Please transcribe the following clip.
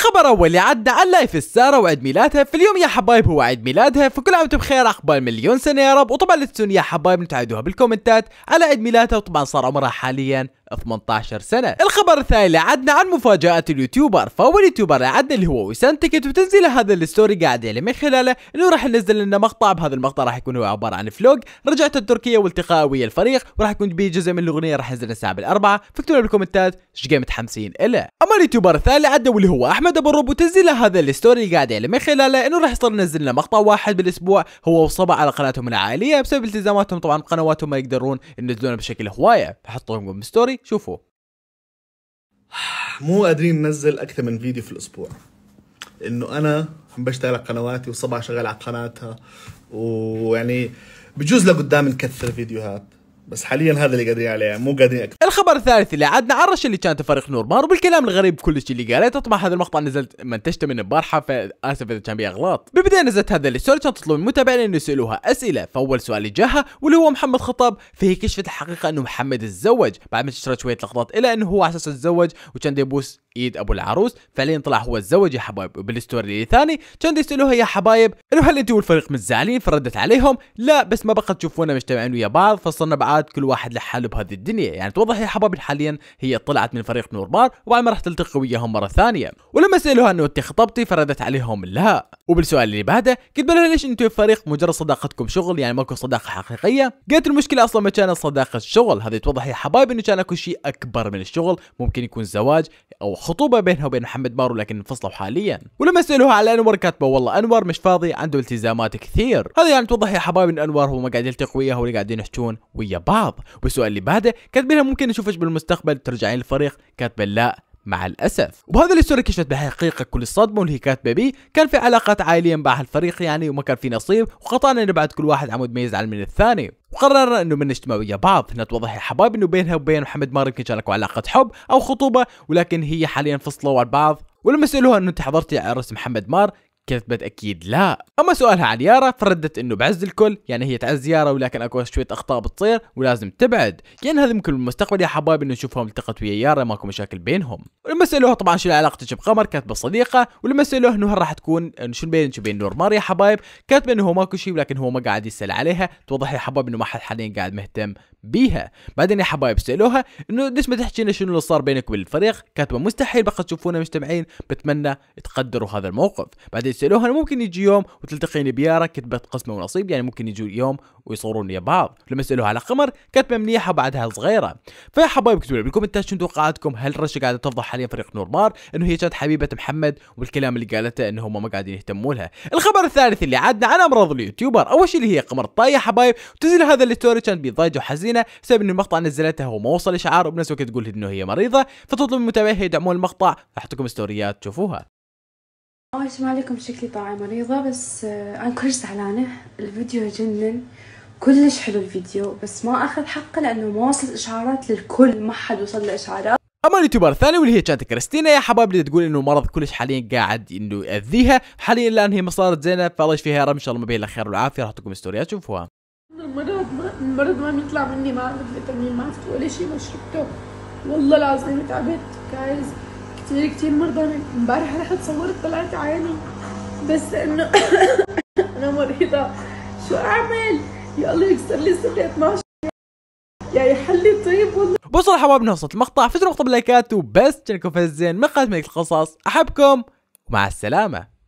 الخبر الاول اللي عدنا عن لايف الساره وعيد ميلادها في اليوم يا حبايب هو عيد ميلادها، فكل عام وانتم بخير عقبال مليون سنه يا رب. وطبعا لا تنسون يا حبايب تعيدوها بالكومنتات على عيد ميلادها، وطبعا صار عمرها حاليا 18 سنه. الخبر الثاني اللي عدنا عن مفاجات اليوتيوبر، فاول يوتيوبر اللي عدنا اللي هو وسام تكيت وتنزيل هذا الستوري قاعد يعلن من خلاله انه راح ننزل لنا مقطع، بهذا المقطع راح يكون هو عباره عن فلوج رجعت التركيه والتقاء ويا الفريق، وراح يكون به جزء من الاغنيه راح ينزل الساعه بالاربعه، فاكتبوا بالكومنتات ايش جاي متحمسين الا. اما اليوتيوبر الثاني عدنا واللي هو احمد ابو روبوت تنزيل هذا الستوري اللي قاعد يعلن من خلاله انه راح يصير ينزل لنا مقطع واحد بالاسبوع هو وصبع على قناتهم العائليه، بسبب التزاماتهم طبعا قنواتهم ما يقدرون ينزلونه بشكل هوايه، فحطوهم بستوري. شوفوا مو قادرين ننزل اكثر من فيديو في الاسبوع، انه انا عم بشتغل على قنواتي وصبع شغال على قناتها، ويعني بجوز لقدام نكثر فيديوهات، بس حاليا هذا اللي قادرين عليه، مو قادرين اكثر. الخبر الثالث اللي عدنا عن رشا اللي كانت فريق نور مار وبالكلام الغريب كل شيء اللي قالته، طبعا هذا المقطع نزلت منتجته من البارحه، فاسف اذا كان بي اغلاط. بالبدايه نزلت هذا الستوري كانت تطلب من المتابعين انه يسالوها اسئله، فاول سؤال اللي جاها واللي هو محمد خطاب، فهي كشفت الحقيقه انه محمد تزوج، بعد ما تشترت شويه لقطات الى انه هو على اساس تزوج وكان يبوس ايد ابو العروس، فعليا طلع هو تزوج يا حبايب. وبالستوري الثاني كان يسالوها يا حبايب انه هل انتوا والفريق متزعلين، فردت عليهم لا بس ما بقى تشوفونا مجتمعين ويا بعض، فصرنا بعاد كل واحد لحاله بهذه الدنيا. يعني توضح يا حبايب حاليا هي طلعت من فريق نور مار وبعد ما راح تلتقي وياهم مره ثانيه. ولما سالوها انه انت خطبتي فردت عليهم لا. وبالسؤال اللي بعده كتبوا لها ليش انتوا الفريق مجرد صداقتكم شغل، يعني ماكو صداقه حقيقيه، قالت المشكله اصلا ما كانت صداقه شغل، هذا توضح يا حبايب انه كان اكو شيء اكبر من الشغل، ممكن يكون زواج او خطوبه بينها وبين محمد مار ولكن انفصلوا حاليا. ولما سالوها على انور كاتبه والله انور مش فاضي عنده التزامات كثير، هذا يعني توضح يا حبايب ان انور هو ما قاعد يلتقي وياها ولا قاعدين يحجون ويا بعض. والسؤال اللي بعده كاتبين لها ممكن نشوفك بالمستقبل ترجعين للفريق، كاتبه لا مع الاسف. وبهذا الستوري كشفت بحقيقه كل الصدمه واللي هي كاتبه بي كان في علاقات عائليه مع الفريق يعني، وما كان في نصيب، وقطعنا انه بعد كل واحد عمود ما يزعل من الثاني، وقررنا انه من نجتمع ويا بعض. هنا توضح يا حبايب انه بينها وبين محمد مار يمكن كانت علاقه حب او خطوبه، ولكن هي حاليا انفصلوا عن بعض. ولما سالوها انه انت حضرتي عرس محمد مار كتبت اكيد لا. اما سؤالها عن يارا فردت انه بعز الكل، يعني هي تعز يارا ولكن اكو شويه اخطاء بتصير ولازم تبعد، يعني هذا ممكن بالمستقبل يا حبايب انه نشوفهم التقت ويا يارا ماكو مشاكل بينهم. ولما سالوها طبعا شنو علاقتك بقمر كاتبه صديقه، ولما سالوها انه هل راح تكون شنو بينك وبين نور مار يا حبايب كاتبه انه هو ماكو شيء ولكن هو ما قاعد يسال عليها، توضح يا حبايب انه ما حد حاليا قاعد مهتم بيها. بعدين يا حبايب سالوها انه ليش ما تحكي لنا شنو اللي صار بينك وبين الفريق، كاتبه مستحيل بقى تشوفونا مجتمعين، بتمنى تقدروا هذا الموقف. بعدين سألوها ممكن يجي يوم وتلتقيني بيارا، كتبت قسمه ونصيب، يعني ممكن يجوا يوم ويصورون يا بعض. لما سألوها على قمر كاتبه منيحه بعدها صغيره. فيا حبايب اكتبوا لي بالكومنتات شنو توقعاتكم، هل رشا قاعده تفضح حاليا فريق نور مار انه هي كانت حبيبه محمد والكلام اللي قالته انه هم ما قاعدين يهتموا لها. الخبر الثالث اللي عدنا عن امراض اليوتيوبر، اول شيء اللي هي قمر الطائي يا حبايب تنزل هذا الستوري كانت بضايجه وحزينه بسبب انه المقطع نزلته وما وصل اشعار، وبنفس الوقت تقول انه هي مريضه، فتطلب من متابعيها يدعمون المقطع. احط لكم ستوريات تشوفوها. أول شي ما عليكم شكلي طالعة مريضة، بس أنا كلش زعلانة. الفيديو يجنن، كلش حلو الفيديو، بس ما أخذ حقه لأنه ما وصلت إشعارات للكل، ما حد وصل له إشعارات. اما اليوتيوبر الثاني واللي هي كانت كريستينا يا حبايب اللي تقول انه مرض كلش حاليا قاعد انه يأذيها حاليا، لأن هي ما صارت زينة فالله يشفيها رب، إن شاء الله ما بيها إلا خير والعافية. راح تكون ستوريات شوفوها. المرض ما بيطلع مني، ما أخذ فيتامين، ما أخذت ولا شيء، ما شربته، والله العظيم تعبت جايز كتير مرضى. امبارح رحت صورت طلعت عيني، بس انه انا مريضه شو اعمل؟ يا الله يكسر لي صدري 12 يا يحلي طيب والله. بوصل حبايبنا وصلت المقطع، فجروا مقطع باللايكات وبس، كانكم فزين من قناة مملكة القصص، احبكم ومع السلامه.